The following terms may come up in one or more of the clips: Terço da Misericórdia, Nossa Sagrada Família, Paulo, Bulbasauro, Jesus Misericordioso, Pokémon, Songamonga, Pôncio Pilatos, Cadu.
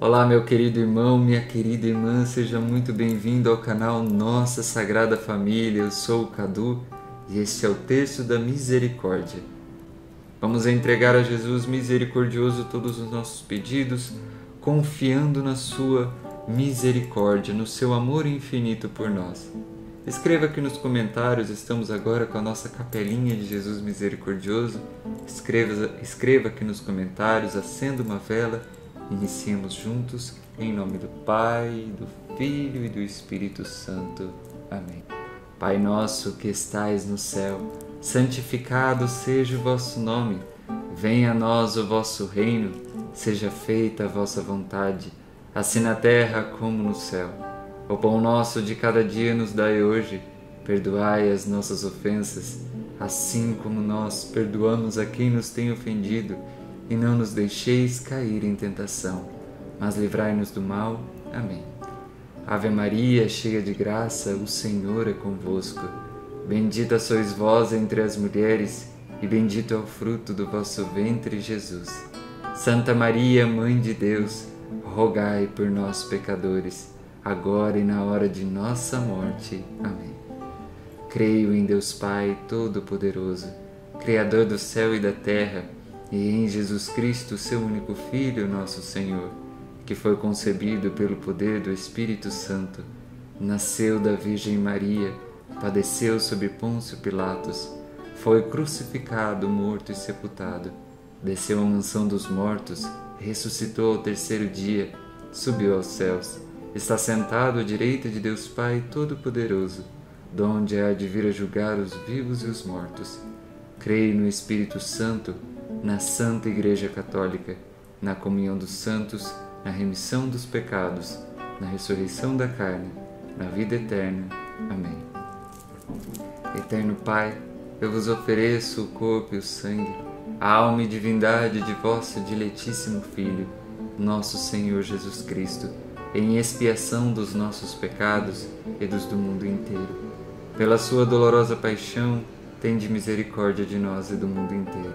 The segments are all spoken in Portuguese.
Olá, meu querido irmão, minha querida irmã, seja muito bem-vindo ao canal Nossa Sagrada Família. Eu sou o Cadu e este é o Terço da Misericórdia. Vamos entregar a Jesus misericordioso todos os nossos pedidos, confiando na sua misericórdia, no seu amor infinito por nós. Escreva aqui nos comentários, estamos agora com a nossa capelinha de Jesus misericordioso. Escreva aqui nos comentários, acenda uma vela, iniciemos juntos, em nome do Pai, do Filho e do Espírito Santo. Amém. Pai nosso que estais no céu, santificado seja o vosso nome. Venha a nós o vosso reino, seja feita a vossa vontade, assim na terra como no céu. O pão nosso de cada dia nos dai hoje, perdoai as nossas ofensas, assim como nós perdoamos a quem nos tem ofendido, e não nos deixeis cair em tentação, mas livrai-nos do mal. Amém. Ave Maria, cheia de graça, o Senhor é convosco. Bendita sois vós entre as mulheres, e bendito é o fruto do vosso ventre, Jesus. Santa Maria, Mãe de Deus, rogai por nós, pecadores, agora e na hora de nossa morte. Amém. Creio em Deus Pai Todo-Poderoso, Criador do céu e da terra, e em Jesus Cristo, seu único Filho, nosso Senhor, que foi concebido pelo poder do Espírito Santo, nasceu da Virgem Maria, padeceu sob Pôncio Pilatos, foi crucificado, morto e sepultado, desceu à mansão dos mortos, ressuscitou ao terceiro dia, subiu aos céus, está sentado à direita de Deus Pai Todo-Poderoso, de onde há de vir a julgar os vivos e os mortos. Creio no Espírito Santo, na Santa Igreja Católica, na comunhão dos santos, na remissão dos pecados, na ressurreição da carne, na vida eterna. Amém. Eterno Pai, eu vos ofereço o corpo e o sangue, a alma e divindade de vosso diletíssimo Filho, nosso Senhor Jesus Cristo, em expiação dos nossos pecados e dos do mundo inteiro. Pela sua dolorosa paixão, tende misericórdia de nós e do mundo inteiro.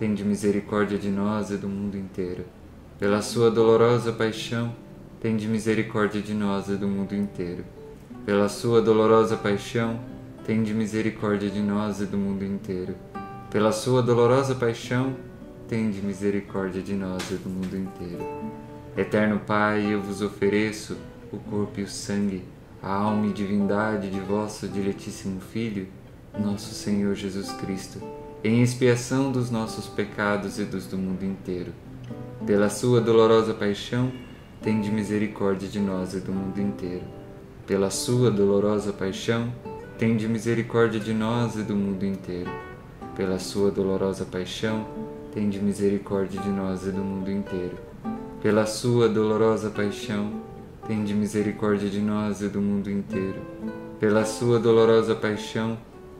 tende misericórdia de nós e do mundo inteiro. Pela sua dolorosa paixão, tende misericórdia de nós e do mundo inteiro. Pela sua dolorosa paixão, tende misericórdia de nós e do mundo inteiro. Pela sua dolorosa paixão, tende misericórdia de nós e do mundo inteiro. Eterno Pai, eu vos ofereço o corpo e o sangue, a alma e divindade de vosso diletíssimo Filho, nosso Senhor Jesus Cristo, em expiação dos nossos pecados e dos do mundo inteiro. Pela sua dolorosa paixão, tende misericórdia de nós e do mundo inteiro. Pela sua dolorosa paixão, tende misericórdia de nós e do mundo inteiro. Pela sua dolorosa paixão, tende misericórdia de nós e do mundo inteiro. Pela sua dolorosa paixão, tende misericórdia de nós e do mundo inteiro. Pela sua dolorosa paixão,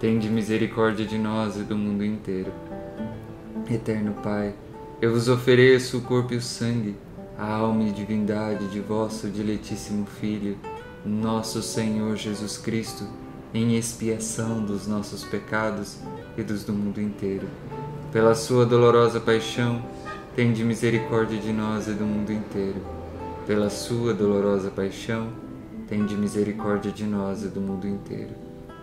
tende misericórdia de nós e do mundo inteiro. Eterno Pai, eu vos ofereço o corpo e o sangue, a alma e divindade de vosso diletíssimo Filho, nosso Senhor Jesus Cristo, em expiação dos nossos pecados e dos do mundo inteiro. Pela sua dolorosa paixão, tende misericórdia de nós e do mundo inteiro. Pela sua dolorosa paixão, tende misericórdia de nós e do mundo inteiro.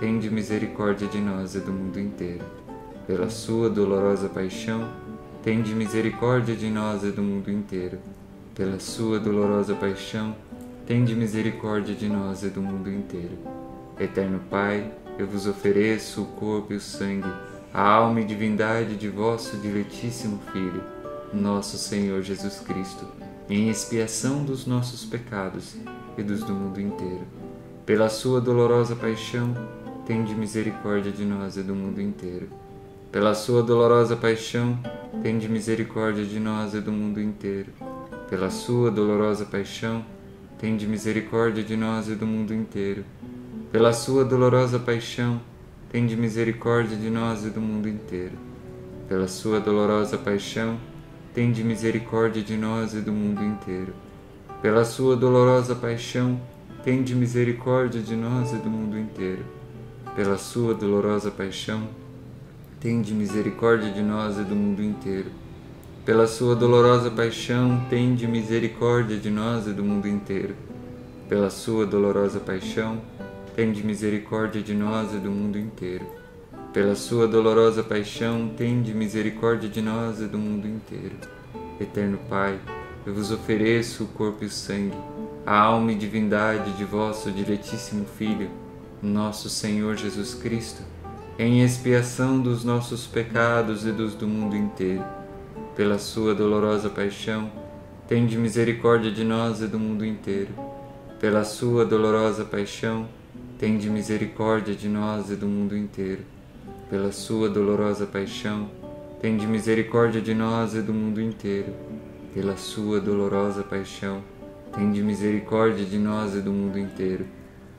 tende misericórdia de nós e do mundo inteiro. Pela sua dolorosa paixão, tende misericórdia de nós e do mundo inteiro. Pela sua dolorosa paixão, tende misericórdia de nós e do mundo inteiro. Eterno Pai, eu vos ofereço o corpo e o sangue, a alma e divindade de vosso diletíssimo Filho, nosso Senhor Jesus Cristo, em expiação dos nossos pecados e dos do mundo inteiro. Pela sua dolorosa paixão, tende misericórdia de nós e do mundo inteiro. Pela sua dolorosa paixão, tende misericórdia de nós e do mundo inteiro. Pela sua dolorosa paixão, tende misericórdia de nós e do mundo inteiro. Pela sua dolorosa paixão, tende misericórdia de nós e do mundo inteiro. Pela sua dolorosa paixão, tende misericórdia de nós e do mundo inteiro. Pela sua dolorosa paixão, tende misericórdia de nós e do mundo inteiro. Pela sua dolorosa paixão, tende misericórdia de nós e do mundo inteiro. Pela sua dolorosa paixão, tende misericórdia de nós e do mundo inteiro. Pela sua dolorosa paixão, tende misericórdia de nós e do mundo inteiro. Pela sua dolorosa paixão, tende misericórdia de nós e do mundo inteiro. Eterno Pai, eu vos ofereço o corpo e o sangue, a alma e divindade de vosso diletíssimo Filho, nosso Senhor Jesus Cristo, em expiação dos nossos pecados e dos do mundo inteiro. Pela sua dolorosa paixão, tende misericórdia de nós e do mundo inteiro. Pela sua dolorosa paixão, tende misericórdia de nós e do mundo inteiro. Pela sua dolorosa paixão, tende misericórdia de nós e do mundo inteiro. Pela sua dolorosa paixão, tende misericórdia de nós e do mundo inteiro.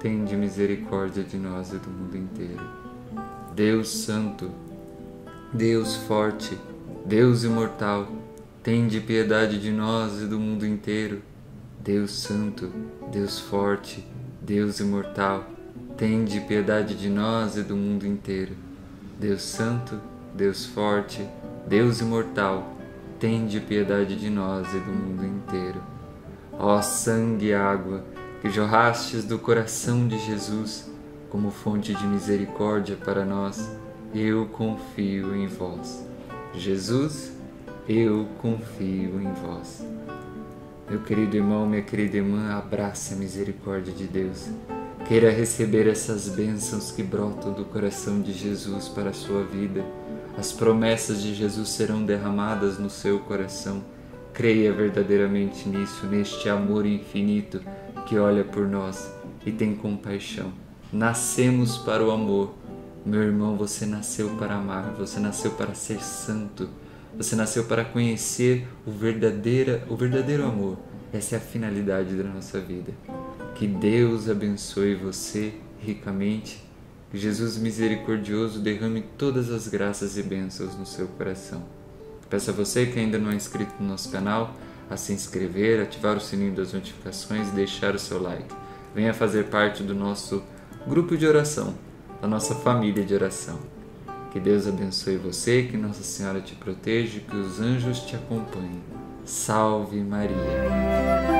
tende misericórdia de nós e do mundo inteiro. Deus Santo, Deus Forte, Deus Imortal, tende piedade de nós e do mundo inteiro. Deus Santo, Deus Forte, Deus Imortal, tende piedade de nós e do mundo inteiro. Deus Santo, Deus Forte, Deus Imortal, tende piedade de nós e do mundo inteiro. Ó sangue e água, que jorrastes do coração de Jesus como fonte de misericórdia para nós, eu confio em vós. Jesus, eu confio em vós. Meu querido irmão, minha querida irmã, abrace a misericórdia de Deus. Queira receber essas bênçãos que brotam do coração de Jesus para a sua vida. As promessas de Jesus serão derramadas no seu coração. Creia verdadeiramente nisso, neste amor infinito que olha por nós e tem compaixão. Nascemos para o amor. Meu irmão, você nasceu para amar, você nasceu para ser santo, você nasceu para conhecer o verdadeiro amor. Essa é a finalidade da nossa vida. Que Deus abençoe você ricamente, que Jesus misericordioso derrame todas as graças e bênçãos no seu coração. Peço a você que ainda não é inscrito no nosso canal, a se inscrever, ativar o sininho das notificações e deixar o seu like. Venha fazer parte do nosso grupo de oração, da nossa família de oração. Que Deus abençoe você, que Nossa Senhora te proteja, que os anjos te acompanhem. Salve Maria!